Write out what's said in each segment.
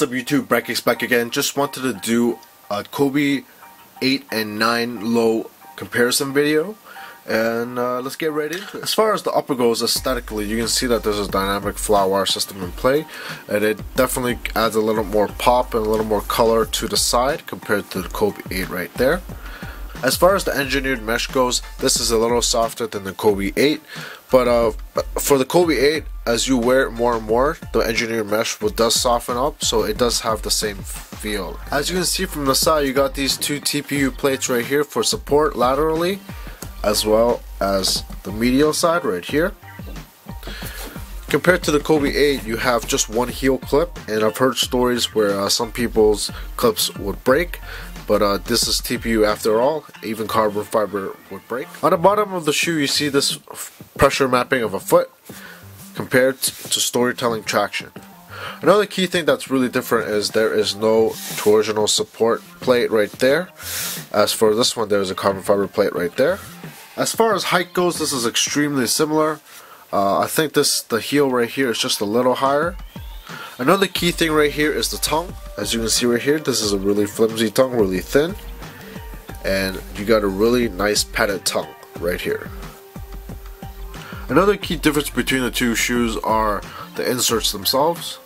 What's up YouTube, BrightKicks back again. Just wanted to do a Kobe 8 and 9 low comparison video, and let's get right into it. As far as the upper goes, aesthetically you can see that there's a dynamic flower system in play, and it definitely adds a little more pop and a little more color to the side compared to the Kobe 8 right there. As far as the engineered mesh goes, this is a little softer than the Kobe 8, but for the Kobe 8, as you wear it more and more, the engineered mesh does soften up, so it does have the same feel. As you can see from the side, you got these two TPU plates right here for support laterally, as well as the medial side right here. Compared to the Kobe 8, you have just one heel clip, and I've heard stories where some people's clips would break, but this is TPU after all, even carbon fiber would break. On the bottom of the shoe, you see this pressure mapping of a foot compared to storytelling traction. Another key thing that's really different is there is no torsional support plate right there. As for this one, there's a carbon fiber plate right there. As far as height goes, this is extremely similar. I think the heel right here is just a little higher. Another key thing right here is the tongue. As you can see right here, this is a really flimsy tongue, really thin, and you got a really nice padded tongue right here. Another key difference between the two shoes are the inserts themselves.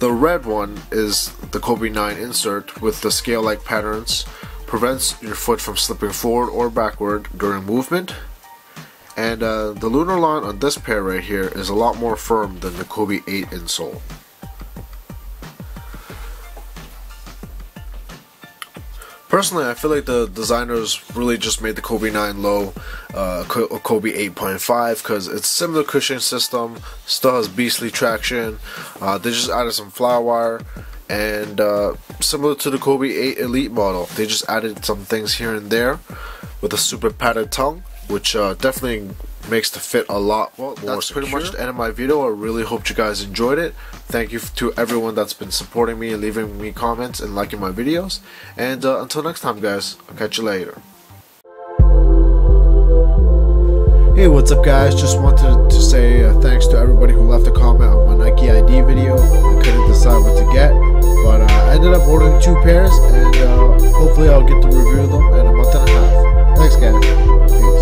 The red one is the Kobe 9 insert with the scale-like patterns, prevents your foot from slipping forward or backward during movement. And the lunarlon on this pair right here is a lot more firm than the Kobe 8 insole. Personally, I feel like the designers really just made the Kobe 9 low Kobe 8.5 because it's similar cushion system, still has beastly traction. They just added some flower wire, and similar to the Kobe 8 Elite model, they just added some things here and there with a super padded tongue, which definitely makes the fit a lot more secure. That's pretty much the end of my video. I really hope you guys enjoyed it. Thank you to everyone that's been supporting me, leaving me comments and liking my videos. And until next time guys, I'll catch you later. Hey, what's up guys? Just wanted to say thanks to everybody who left a comment on my Nike ID video. I couldn't decide what to get, but I ended up ordering two pairs, and hopefully I'll get to review them in a month and a half. Thanks guys. Peace.